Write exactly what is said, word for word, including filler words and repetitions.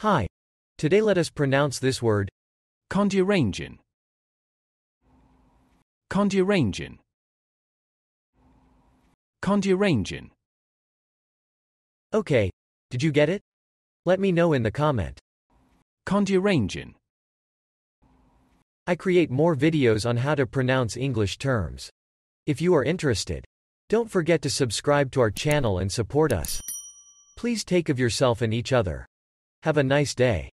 Hi. Today let us pronounce this word Condurangin. Condurangin. Condurangin. Okay, did you get it? Let me know in the comment. Condurangin. I create more videos on how to pronounce English terms. If you are interested, don't forget to subscribe to our channel and support us. Please take care of yourself and each other. Have a nice day.